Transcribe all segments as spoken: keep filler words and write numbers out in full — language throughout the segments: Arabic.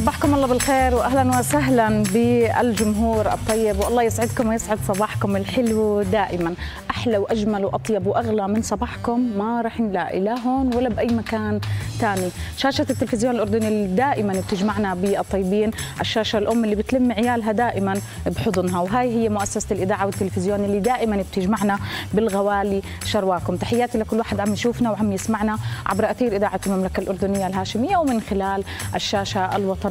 صباحكم الله بالخير واهلا وسهلا بالجمهور الطيب، والله يسعدكم ويسعد صباحكم الحلو دائما، احلى واجمل واطيب واغلى من صباحكم ما راح نلاقي لا هون ولا باي مكان ثاني. شاشه التلفزيون الاردني اللي دائما بتجمعنا بالطيبين، الشاشه الام اللي بتلم عيالها دائما بحضنها، وهاي هي مؤسسه الاذاعه والتلفزيون اللي دائما بتجمعنا بالغوالي شرواكم. تحياتي لكل واحد عم يشوفنا وعم يسمعنا عبر اثير اذاعه المملكه الاردنيه الهاشميه ومن خلال الشاشه الوطنيه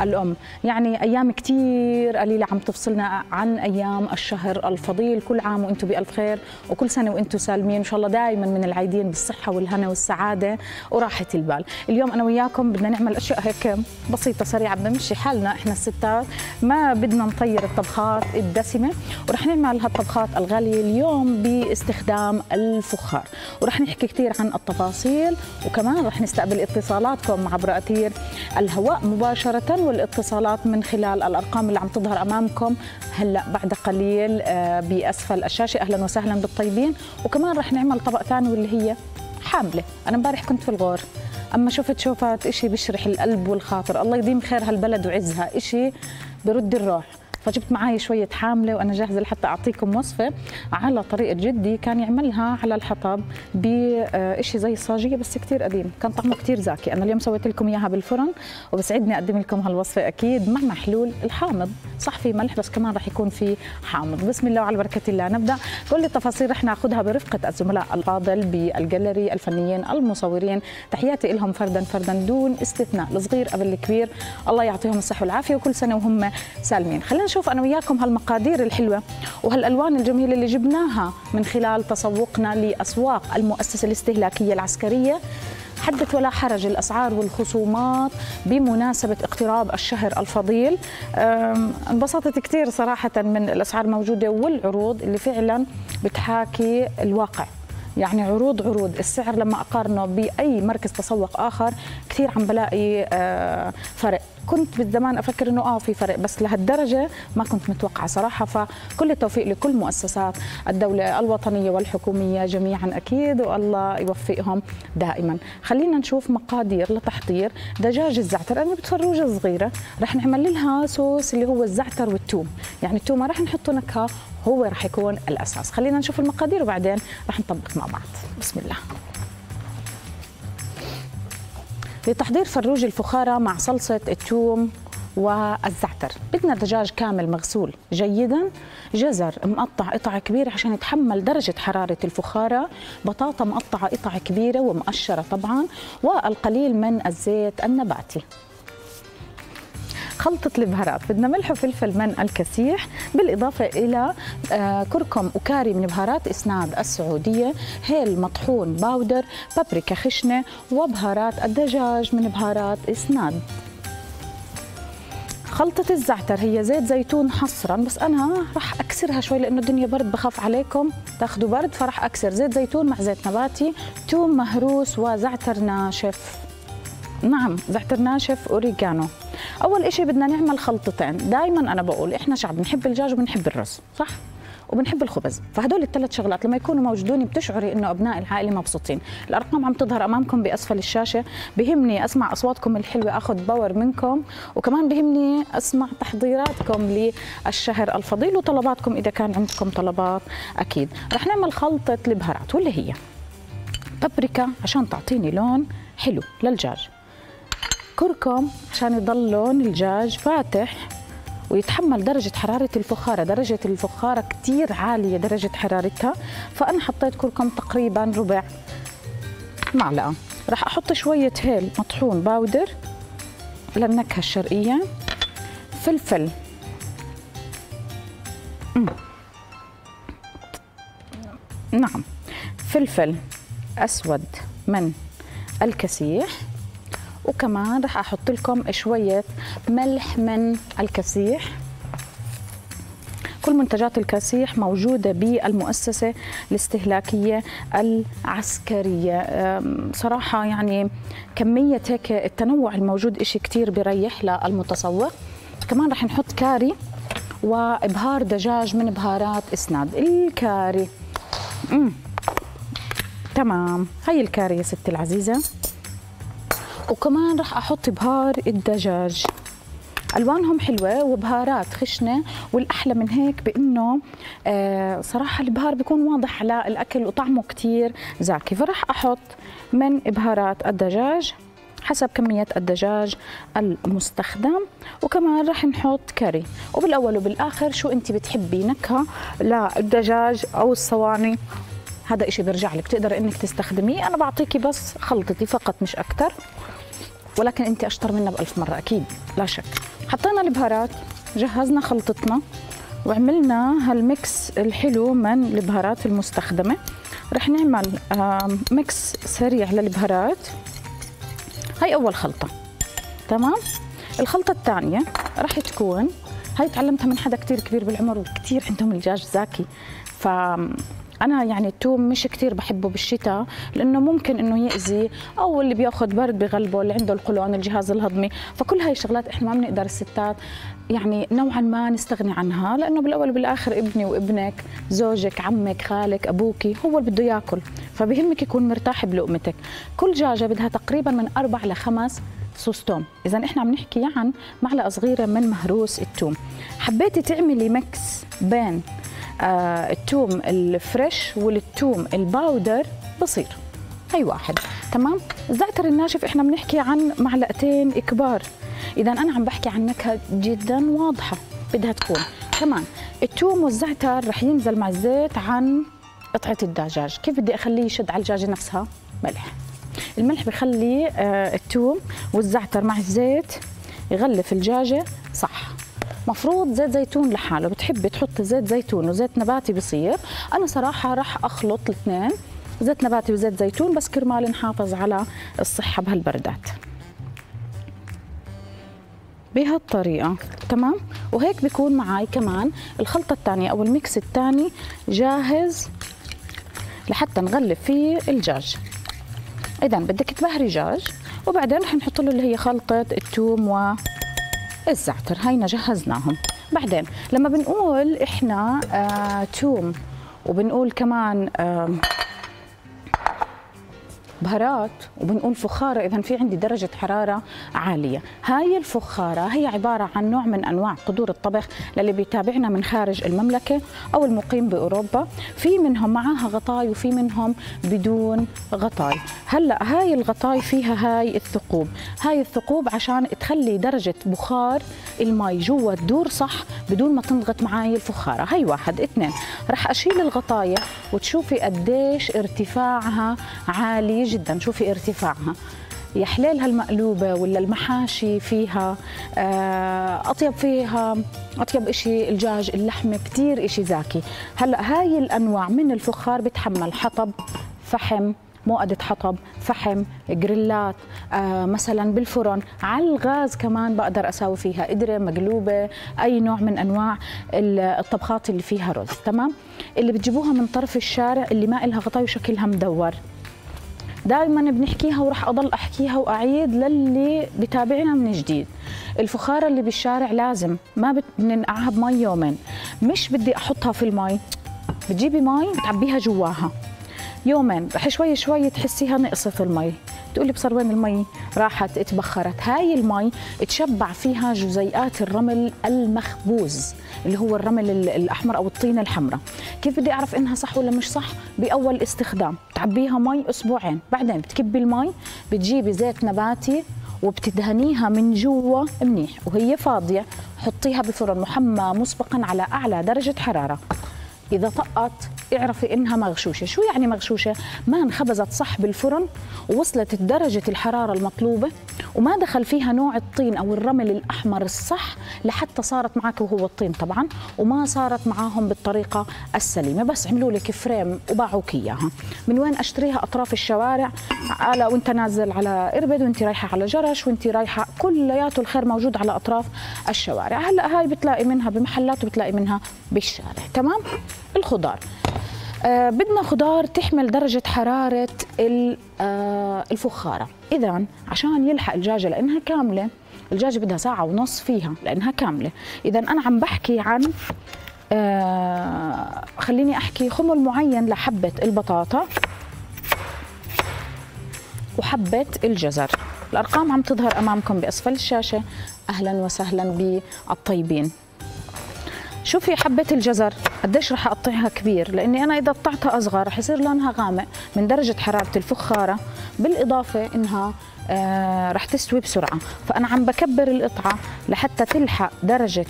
الأم. يعني أيام كتير قليلة عم تفصلنا عن أيام الشهر الفضيل، كل عام وأنتم بألف خير وكل سنة وأنتم سالمين، إن شاء الله دائما من العيدين بالصحة والهنا والسعادة وراحة البال. اليوم أنا وياكم بدنا نعمل أشياء هيك بسيطة سريعة، بدنا نمشي حالنا إحنا الستات، ما بدنا نطير الطبخات الدسمة، ورح نعمل هالطبخات الغالية اليوم باستخدام الفخار، ورح نحكي كتير عن التفاصيل، وكمان رح نستقبل اتصالاتكم عبر أثير الهواء مباشرة والاتصالات من خلال الأرقام اللي عم تظهر أمامكم هلأ بعد قليل بأسفل الشاشة. أهلا وسهلا بالطيبين. وكمان رح نعمل طبق ثاني واللي هي حاملة. أنا مبارح كنت في الغور أما شفت شوفت إشي بشرح القلب والخاطر، الله يديم خير هالبلد وعزها، إشي برد الروح، فجبت معي شوية حاملة وأنا جاهزة لحتى أعطيكم وصفة على طريقة جدي كان يعملها على الحطب بشيء زي الصاجية بس كتير قديم، كان طعمه كتير زاكي. أنا اليوم سويت لكم إياها بالفرن وبسعدني أقدم لكم هالوصفة أكيد مع محلول الحامض، صح في ملح بس كمان رح يكون في حامض. بسم الله وعلى بركة الله نبدأ. كل التفاصيل رح ناخذها برفقة الزملاء الفاضل بالجاليري، الفنيين المصورين، تحياتي لهم فردا فردا دون استثناء، الصغير قبل الكبير، الله يعطيهم الصحة والعافية وكل سنة وهم سالمين. خلينا نشوف أنا وياكم هالمقادير الحلوة وهالألوان الجميلة اللي جبناها من خلال تسوقنا لأسواق المؤسسة الاستهلاكية العسكرية. حدث ولا حرج، الأسعار والخصومات بمناسبة اقتراب الشهر الفضيل، انبسطت كتير صراحة من الأسعار الموجودة والعروض اللي فعلا بتحاكي الواقع، يعني عروض عروض السعر لما أقارنه بأي مركز تسوق آخر كثير عم بلاقي فرق. كنت بالزمان أفكر أنه آه في فرق بس لهالدرجة ما كنت متوقعة صراحة، فكل التوفيق لكل مؤسسات الدولة الوطنية والحكومية جميعا أكيد والله يوفقهم دائما. خلينا نشوف مقادير لتحضير دجاج الزعتر، أنا جبت فروجة صغيرة رح نعمل لها صوص اللي هو الزعتر والثوم، يعني الثوم ما رح نحطه نكهة هو رح يكون الأساس. خلينا نشوف المقادير وبعدين رح نطبق مع بعض. بسم الله. لتحضير فروج الفخارة مع صلصة الثوم والزعتر. بدنا دجاج كامل مغسول جيدا، جزر مقطع قطع كبيرة عشان يتحمل درجة حرارة الفخارة، بطاطا مقطعة قطع كبيرة ومقشرة طبعا، والقليل من الزيت النباتي. خلطة البهارات بدنا ملح وفلفل من الكسيح، بالإضافة إلى كركم وكاري من بهارات إسناد السعودية، هيل مطحون باودر، بابريكا خشنة، وبهارات الدجاج من بهارات إسناد. خلطة الزعتر هي زيت زيتون حصرا، بس أنا رح أكسرها شوي لأنه الدنيا برد، بخاف عليكم تاخذوا برد، فرح أكسر زيت زيتون مع زيت نباتي، ثوم مهروس وزعتر ناشف. نعم زعتر ناشف أوريجانو. أول إشي بدنا نعمل خلطتين، دايما أنا بقول إحنا شعب بنحب الدجاج وبنحب الرز، صح؟ وبنحب الخبز، فهدول الثلاث شغلات لما يكونوا موجودين بتشعري إنه أبناء العائلة مبسوطين. الأرقام عم تظهر أمامكم بأسفل الشاشة، بهمني أسمع أصواتكم الحلوة، أخذ باور منكم، وكمان بهمني أسمع تحضيراتكم للشهر الفضيل وطلباتكم إذا كان عندكم طلبات أكيد. رح نعمل خلطة البهارات واللي هي بابريكا عشان تعطيني لون حلو للدجاج، كركم عشان يضل لون الدجاج فاتح ويتحمل درجة حرارة الفخارة، درجة الفخارة كتير عالية درجة حرارتها، فأنا حطيت كركم تقريبا ربع معلقة. راح أحط شوية هيل مطحون باودر للنكهة الشرقية، فلفل مم. نعم فلفل أسود من الكسيح، وكمان رح أحط لكم شوية ملح من الكسيح. كل منتجات الكسيح موجودة بالمؤسسة الاستهلاكية العسكرية. صراحة يعني كمية هيك التنوع الموجود إشي كتير بريح للمتسوق. كمان رح نحط كاري وإبهار دجاج من بهارات إسناد. الكاري مم. تمام، هاي الكاري يا ستي العزيزة، وكمان رح أحط بهار الدجاج، ألوانهم حلوة وبهارات خشنة، والأحلى من هيك بأنه آه صراحة البهار بيكون واضح على الأكل وطعمه كتير زاكي، فرح أحط من بهارات الدجاج حسب كمية الدجاج المستخدم، وكمان رح نحط كاري. وبالأول وبالآخر شو أنت بتحبي نكهة للدجاج أو الصواني، هذا إشي برجع لك، تقدر إنك تستخدميه، أنا بعطيكي بس خلطتي فقط مش أكتر، ولكن أنت أشطر منا بألف مرة أكيد لا شك. حطينا البهارات، جهزنا خلطتنا، وعملنا هالميكس الحلو من البهارات المستخدمة. رح نعمل ميكس سريع للبهارات، هاي أول خلطة تمام. الخلطة الثانية رح تكون هاي تعلمتها من حدا كتير كبير بالعمر وكتير عندهم الدجاج زاكي، ف أنا يعني التوم مش كتير بحبه بالشتاء لأنه ممكن إنه يأذي، أو اللي بياخذ برد بغلبه، اللي عنده القولون، الجهاز الهضمي، فكل هاي الشغلات إحنا ما بنقدر الستات يعني نوعا ما نستغني عنها، لأنه بالأول وبالآخر ابني وابنك، زوجك، عمك، خالك، أبوكي، هو اللي بده ياكل، فبهمك يكون مرتاح بلقمتك. كل دجاجة بدها تقريبا من أربع لخمس صوص توم، إذا إحنا عم نحكي عن معلقة صغيرة من مهروس التوم. حبيتي تعملي ميكس بين آه التوم الفريش والتوم الباودر بصير، هي واحد تمام. الزعتر الناشف احنا بنحكي عن معلقتين كبار، اذا انا عم بحكي عن نكهه جدا واضحه بدها تكون. كمان التوم والزعتر رح ينزل مع الزيت عن قطعه الدجاج، كيف بدي اخليه يشد على الدجاجه نفسها؟ ملح. الملح بخلي آه التوم والزعتر مع الزيت يغلف الدجاجه صح. مفروض زيت زيتون لحاله، بتحبي تحطي زيت زيتون وزيت نباتي بصير، أنا صراحة راح أخلط الاثنين زيت نباتي وزيت زيتون بس كرمال نحافظ على الصحة بهالبردات بهالطريقة تمام. وهيك بيكون معي كمان الخلطة الثانية أو الميكس الثاني جاهز لحتى نغلف فيه الدجاج. إذا بدك تبهري دجاج وبعدين رح نحط له اللي هي خلطة الثوم و الزعتر، هينا جهزناهم. بعدين لما بنقول احنا آه توم وبنقول كمان آه بهارات وبنقول فخاره، اذا في عندي درجه حراره عاليه. هاي الفخاره هي عباره عن نوع من انواع قدور الطبخ للي بيتابعنا من خارج المملكه او المقيم باوروبا، في منهم معاها غطاي وفي منهم بدون غطاي. هلا هاي الغطاي فيها هاي الثقوب، هاي الثقوب عشان تخلي درجه بخار المي جوا تدور صح بدون ما تنضغط معاي الفخاره. هاي واحد. اثنين، رح اشيل الغطايه وتشوفي قديش ارتفاعها عالي جدا. شوفي ارتفاعها، يا حلال هالمقلوبه ولا المحاشي فيها اطيب، فيها اطيب شيء الدجاج، اللحمه، كثير شيء زاكي. هلا هاي الانواع من الفخار بتحمل حطب فحم، مؤدة حطب، فحم، جريلات، آه مثلا بالفرن، على الغاز كمان بقدر اساوي فيها قدره، مقلوبه، اي نوع من انواع الطبخات اللي فيها رز، تمام؟ اللي بتجيبوها من طرف الشارع اللي ما إلها غطاء وشكلها مدور. دائما بنحكيها وراح اضل احكيها واعيد للي بتابعنا من جديد، الفخاره اللي بالشارع لازم ما بننقعها بمي يومين، مش بدي احطها في المي، بتجيبي مي بتعبيها جواها. يومين رح شوي شوي تحسيها نقصت المي، تقولي بصر وين المي؟ راحت اتبخرت. هاي المي تشبع فيها جزيئات الرمل المخبوز اللي هو الرمل الأحمر أو الطينة الحمراء. كيف بدي أعرف إنها صح ولا مش صح؟ بأول استخدام تعبيها مي أسبوعين، بعدين بتكبي المي، بتجيبي زيت نباتي وبتدهنيها من جوا منيح وهي فاضية، حطيها بفرن محمى مسبقا على أعلى درجة حرارة. إذا طقت اعرفي إنها مغشوشة. شو يعني مغشوشة؟ ما انخبزت صح بالفرن ووصلت درجة الحرارة المطلوبة وما دخل فيها نوع الطين أو الرمل الأحمر الصح لحتى صارت معك وهو الطين طبعا، وما صارت معاهم بالطريقة السليمة. بس عملوا لك فريم وباعوك إياها. من وين أشتريها؟ أطراف الشوارع، على وأنت نازل على إربد، وأنت رايحة على جرش، وأنت رايحة، كلياته الخير موجود على أطراف الشوارع. هلا هاي بتلاقي منها بمحلات وبتلاقي منها بالشارع، تمام؟ الخضار، آه بدنا خضار تحمل درجة حرارة آه الفخارة. إذا عشان يلحق الدجاجة لأنها كاملة، الدجاجة بدها ساعة ونص فيها لأنها كاملة. إذا أنا عم بحكي عن آه خليني أحكي خمر معين لحبة البطاطا وحبة الجزر. الأرقام عم تظهر أمامكم بأسفل الشاشة. أهلا وسهلا بالطيبين. شوفي حبة الجزر قديش رح أقطعها كبير، لأني أنا إذا قطعتها أصغر رح يصير لونها غامق من درجة حرارة الفخارة، بالإضافة إنها آه رح تستوي بسرعة، فأنا عم بكبر القطعة لحتى تلحق درجة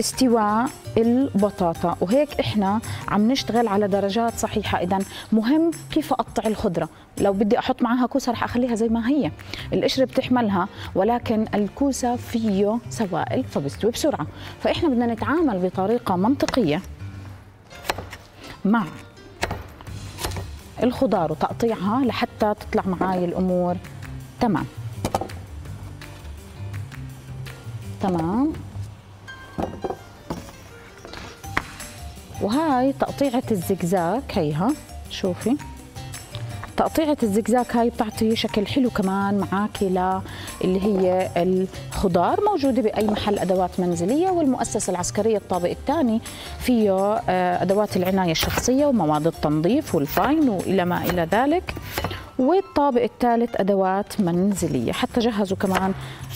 استواء البطاطا، وهيك إحنا عم نشتغل على درجات صحيحة. إذا مهم كيف أقطع الخضرة. لو بدي أحط معاها كوسة رح أخليها زي ما هي، القشرة بتحملها ولكن الكوسة فيه سوائل فبستوي بسرعة. فإحنا بدنا نتعامل بطريقة منطقية مع الخضار وتقطيعها لحتى تطلع معاي الأمور تمام. تمام. وهاي تقطيعة الزجزاج، هيها شوفي تقطيعة الزجزاج، هاي بتعطي شكل حلو كمان معاكي اللي هي الخضار. موجودة بأي محل أدوات منزلية، والمؤسسة العسكرية الطابق الثاني فيه أدوات العناية الشخصية ومواد التنظيف والفاين وإلى ما إلى ذلك، والطابق الثالث أدوات منزلية، حتى جهزوا كمان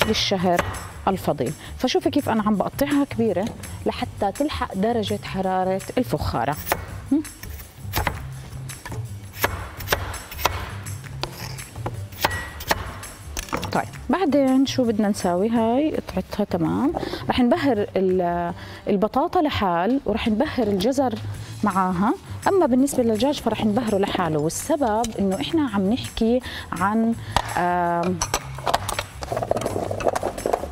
للشهر الفضيل. فشوفي كيف أنا عم بقطعها كبيرة لحتى تلحق درجة حرارة الفخارة. طيب بعدين شو بدنا نساوي؟ هاي قطعتها تمام، رح نبهر البطاطا لحال ورح نبهر الجزر معاها. أما بالنسبة للدجاج فرح نبهره لحاله، والسبب إنه إحنا عم نحكي عن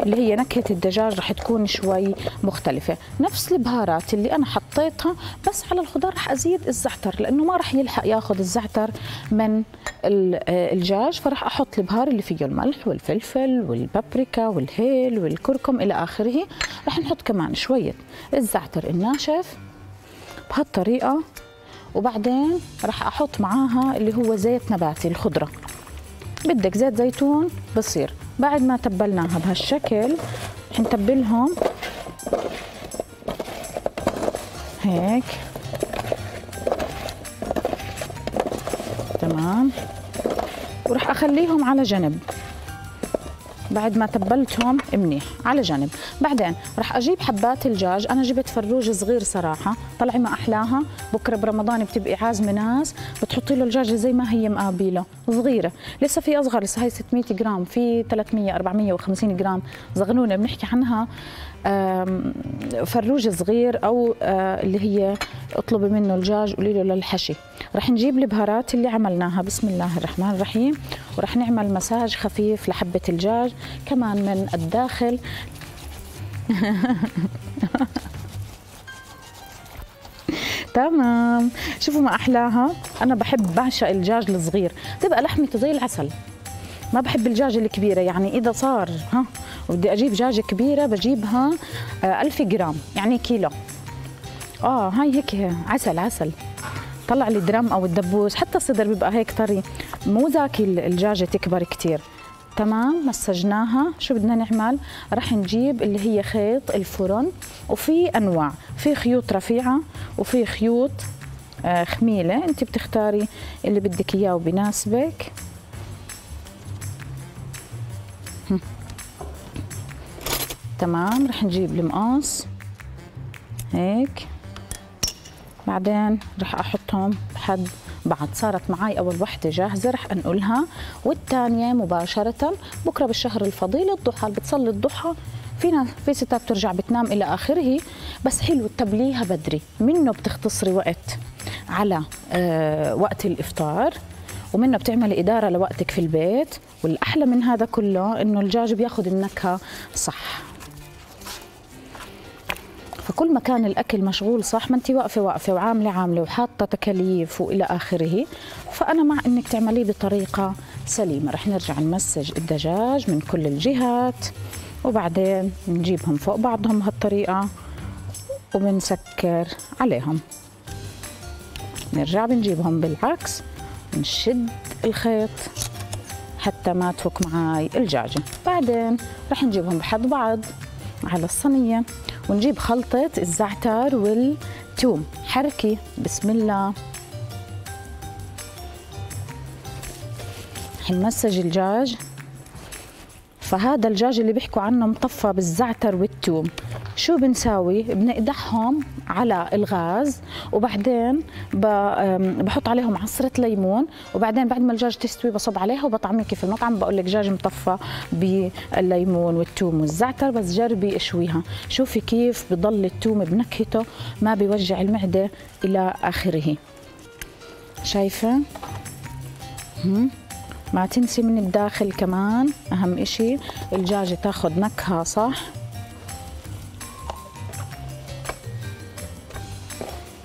اللي هي نكهة الدجاج رح تكون شوي مختلفة. نفس البهارات اللي أنا حطيتها بس على الخضار رح أزيد الزعتر، لأنه ما رح يلحق ياخذ الزعتر من الدجاج، فرح أحط البهار اللي فيه الملح والفلفل والبابريكا والهيل والكركم إلى آخره. رح نحط كمان شوية الزعتر الناشف بهالطريقة، وبعدين رح أحط معاها اللي هو زيت نباتي الخضرة. بدك زيت زيتون بصير. بعد ما تبلناها بهالشكل حنتبلهم هيك تمام. وراح اخليهم على جنب بعد ما تبلتهم منيح على جنب. بعدين راح اجيب حبات الدجاج، انا جبت فروج صغير صراحه، طلعي ما احلاها. بكره برمضان بتبقي عازمه ناس بتحطي له الدجاجه زي ما هي مقابيله صغيره، لسه في اصغر، لسه هي ستمية جرام، في ثلاثمية أربعمية وخمسين جرام زغنونه بنحكي عنها، فروج صغير او اللي هي اطلبي منه الدجاج قولي له للحشي. راح نجيب البهارات اللي عملناها، بسم الله الرحمن الرحيم، وراح نعمل مساج خفيف لحبه الدجاج كمان من الداخل. تمام، شوفوا ما احلاها. انا بحب بعشق الدجاج الصغير، تبقى لحمته زي العسل، ما بحب الدجاجه الكبيره. يعني اذا صار ها وبدي اجيب دجاجه كبيره بجيبها ألف جرام يعني كيلو. اه هاي هيك عسل عسل، طلع لي درم او الدبوس، حتى الصدر بيبقى هيك طري، مو ذاك الدجاجه تكبر كثير. تمام، مسجناها. شو بدنا نعمل؟ راح نجيب اللي هي خيط الفرن، وفي انواع، في خيوط رفيعه وفي خيوط خميله، انت بتختاري اللي بدك اياه وبناسبك. تمام، راح نجيب المقص هيك، بعدين راح احطهم بحد بعد. صارت معي اول وحده جاهزه، رح انقلها، والثانيه مباشره بكره بالشهر الفضيل الضحى، اللي بتصلي الضحى فينا في ستات بترجع بتنام الى اخره، بس حلو تبليها بدري، منه بتختصري وقت على آه وقت الافطار، ومنه بتعملي اداره لوقتك في البيت، والاحلى من هذا كله انه الدجاج بياخذ النكهه صح. فكل ما كان الاكل مشغول صح، ما انت واقفه واقفه وعامله عامله وحاطه تكاليف والى اخره، فانا مع انك تعمليه بطريقه سليمه. رح نرجع نمسج الدجاج من كل الجهات، وبعدين نجيبهم فوق بعضهم بهالطريقه وبنسكر عليهم. نرجع بنجيبهم بالعكس، نشد الخيط حتى ما تفك معي الدجاجه، بعدين رح نجيبهم بحد بعض على الصينيه، ونجيب خلطة الزعتر والثوم. حركي بسم الله، حنمسج الدجاج. فهذا الدجاج اللي بيحكوا عنه مطفى بالزعتر والثوم. شو بنساوي؟ بنقدحهم على الغاز، وبعدين بحط عليهم عصرة ليمون، وبعدين بعد ما الدجاج تستوي بصب عليها وبطعميه كيف المطعم. بقول لك دجاج مطفى بالليمون والثوم والزعتر، بس جربي اشويها، شوفي كيف بضل الثوم بنكهته، ما بيوجع المعدة إلى آخره. شايفة؟ ما تنسي من الداخل كمان، أهم إشي الدجاجة تاخد نكهة صح.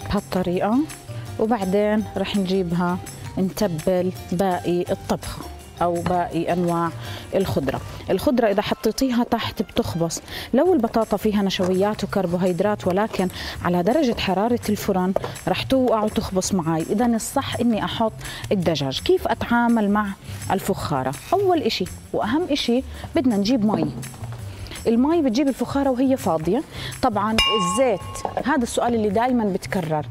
بهالطريقة، وبعدين رح نجيبها نتبل باقي الطبخة أو باقي أنواع الخضرة. الخضرة إذا حطيتيها تحت بتخبص، لو البطاطا فيها نشويات وكربوهيدرات، ولكن على درجة حرارة الفرن رح توقع وتخبص معي. إذا الصح إني أحط الدجاج. كيف أتعامل مع الفخارة؟ أول إشي وأهم إشي بدنا نجيب مي. المي بتجيب الفخارة وهي فاضية. طبعا الزيت، هذا السؤال اللي دايما بتكرر،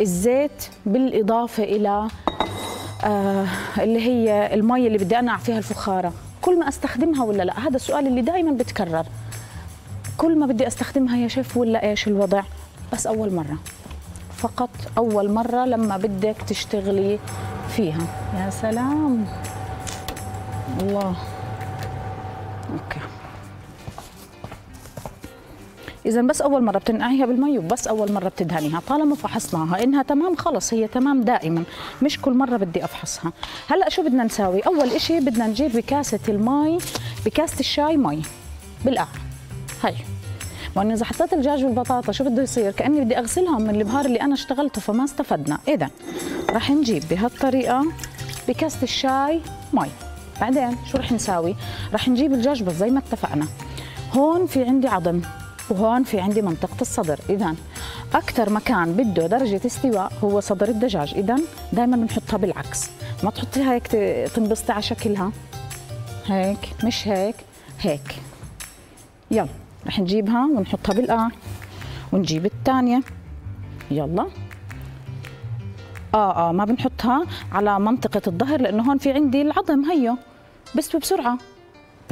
الزيت بالإضافة إلى آه اللي هي المي اللي بدي أنقع فيها الفخارة، كل ما أستخدمها ولا لا؟ هذا السؤال اللي دايما بتكرر، كل ما بدي أستخدمها يا شيف ولا إيش الوضع؟ بس أول مرة، فقط أول مرة لما بدك تشتغلي فيها. يا سلام، الله، أوكي. إذا بس أول مرة بتنقعيها بالمي، وبس أول مرة بتدهنيها. طالما فحصناها إنها تمام خلص هي تمام دائما، مش كل مرة بدي أفحصها. هلأ شو بدنا نساوي؟ أول إشي بدنا نجيب بكاسة المي، بكاسة الشاي مي بالقاع. هاي، وأنا إذا حطيت الدجاج والبطاطا شو بده يصير؟ كأني بدي أغسلهم من البهار اللي أنا اشتغلته، فما استفدنا. إذا راح نجيب بهالطريقة بكاسة الشاي مي. بعدين شو راح نساوي؟ راح نجيب الدجاج بس زي ما اتفقنا. هون في عندي عظم، وهون في عندي منطقة الصدر، إذا أكثر مكان بده درجة استواء هو صدر الدجاج، إذا دائما بنحطها بالعكس، ما تحطيها هيك تنبسطي على شكلها، هيك مش هيك، هيك. يلا رح نجيبها ونحطها بالقاع، ونجيب الثانية، يلا اه اه ما بنحطها على منطقة الظهر لأنه هون في عندي العظم هيو بسوي بسرعة.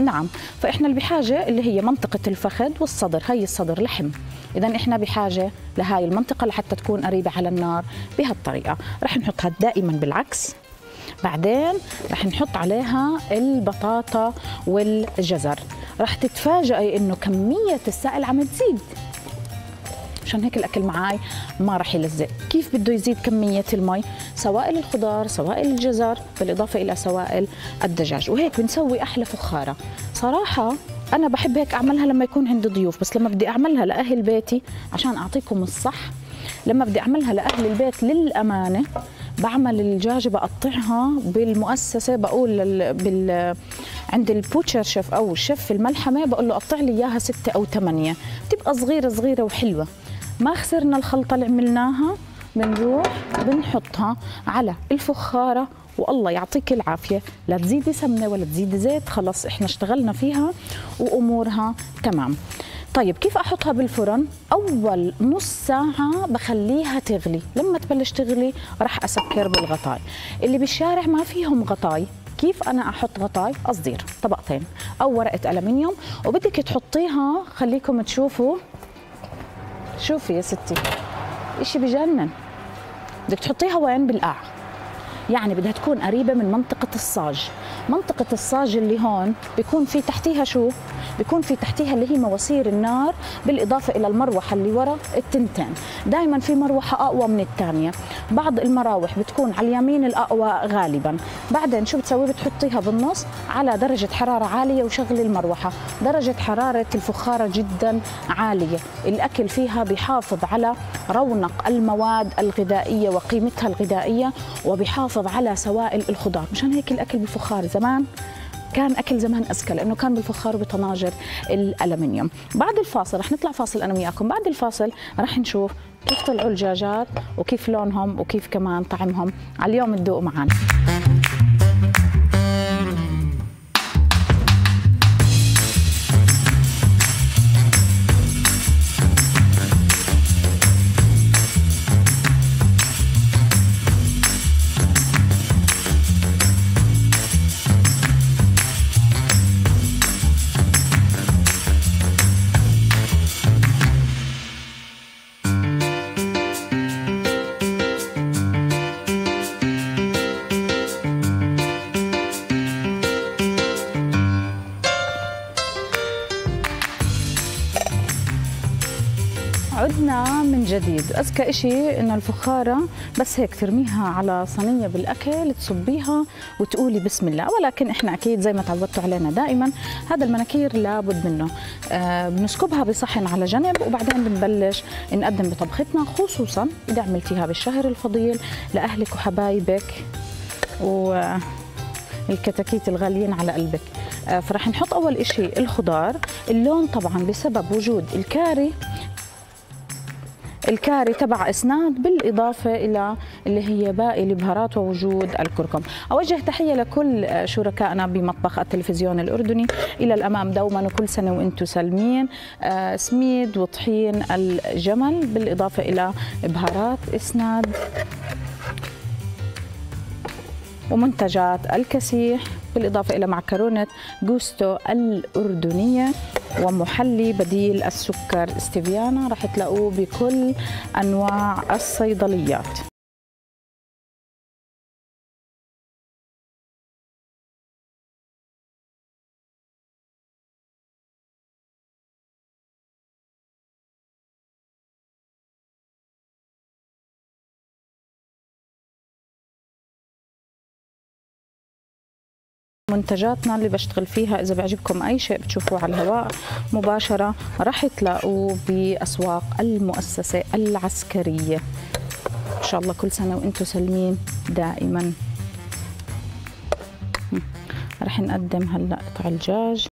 نعم، فإحنا اللي بحاجة اللي هي منطقة الفخذ والصدر، هي الصدر لحم، إذا إحنا بحاجة لهاي المنطقة لحتى تكون قريبة على النار بهالطريقة. رح نحطها دائما بالعكس. بعدين رح نحط عليها البطاطا والجزر، رح تتفاجئي إنه كمية السائل عم تزيد، عشان هيك الأكل معاي ما رح يلزق. كيف بده يزيد كمية المي؟ سوائل الخضار، سوائل الجزر، بالإضافة إلى سوائل الدجاج، وهيك بنسوي أحلى فخارة. صراحة أنا بحب هيك أعملها لما يكون عندي ضيوف، بس لما بدي أعملها لأهل بيتي عشان أعطيكم الصح، لما بدي أعملها لأهل البيت للأمانة بعمل الدجاجة بقطعها بالمؤسسة، بقول بال عند البوتشر شيف أو الشيف في الملحمة بقول له قطع لي إياها ستة أو ثمانية، بتبقى صغيرة صغيرة وحلوة. ما خسرنا الخلطة اللي عملناها، بنروح بنحطها على الفخارة والله يعطيك العافية، لا تزيدي سمنة ولا تزيدي زيت، خلص احنا اشتغلنا فيها وأمورها تمام. طيب كيف أحطها بالفرن؟ أول نص ساعة بخليها تغلي، لما تبلش تغلي راح أسكر بالغطاي. اللي بالشارع ما فيهم غطاي، كيف أنا أحط غطاي؟ قصدير طبقتين أو ورقة ألمنيوم، وبدك تحطيها، خليكم تشوفوا، شوفي يا ستي إشي بجنن. بدك تحطيها وين؟ بالقاع، يعني بدها تكون قريبة من منطقة الصاج، منطقة الصاج اللي هون بيكون في تحتيها شو؟ بيكون في تحتيها اللي هي مواسير النار، بالإضافة إلى المروحة اللي ورا التنتين، دائما في مروحة أقوى من الثانية، بعض المراوح بتكون على اليمين الأقوى غالبا. بعدين شو بتسوي؟ بتحطيها بالنص على درجة حرارة عالية وشغلي المروحة، درجة حرارة الفخارة جدا عالية، الأكل فيها بيحافظ على رونق المواد الغذائية وقيمتها الغذائية، وبيحافظ على سوائل الخضار، مشان هيك الأكل بالفخار زمان كان أكل زمان أزكى، لأنه كان بالفخار وبطناجر الألمنيوم. بعد الفاصل رح نطلع فاصل أنا وياكم، بعد الفاصل رح نشوف كيف طلعوا الدجاجات وكيف لونهم وكيف كمان طعمهم، على اليوم تذوقوا معنا. جديد أذكى إشي إنه الفخارة بس هيك ترميها على صينية بالأكل، تصبيها وتقولي بسم الله، ولكن إحنا أكيد زي ما تعودتوا علينا دائما هذا المناكير لابد منه. آه بنسكبها بصحن على جنب، وبعدين بنبلش نقدم بطبختنا، خصوصا إذا عملتيها بالشهر الفضيل لأهلك وحبايبك والكتاكيت الغاليين على قلبك. آه فرح نحط أول إشي الخضار، اللون طبعا بسبب وجود الكاري، الكاري تبع اسناد، بالاضافه الى اللي هي باقي البهارات ووجود الكركم. اوجه تحيه لكل شركائنا بمطبخ التلفزيون الاردني، الى الامام دوما وكل سنه وانتم سالمين. آه سميد وطحين الجمل بالاضافه الى بهارات اسناد ومنتجات الكسيح، بالاضافه الى معكرونه جوستو الاردنيه ومحلي بديل السكر ستيفيانا، راح تلاقوه بكل انواع الصيدليات. منتجاتنا اللي بشتغل فيها، إذا بعجبكم أي شيء بتشوفوه على الهواء مباشرة، راح تلاقوه بأسواق المؤسسة العسكرية. إن شاء الله كل سنة وإنتم سالمين دائما. راح نقدم هلأ قطع الدجاج.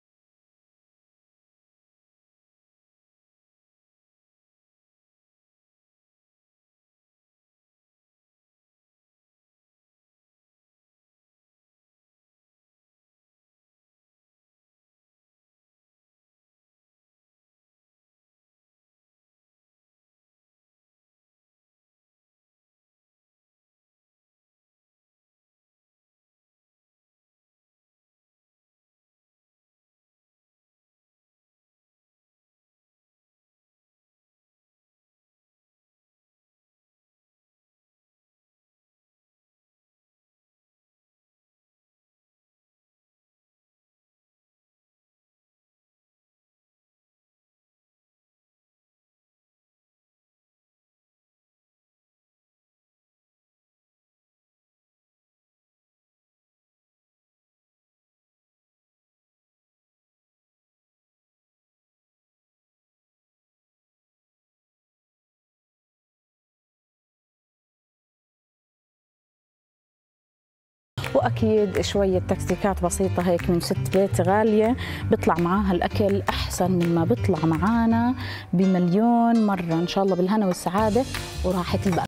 واكيد شويه تكتيكات بسيطه هيك من ست بيت غاليه بيطلع معاها الاكل احسن مما بيطلع معانا بمليون مره. ان شاء الله بالهنا والسعاده وراحه البال.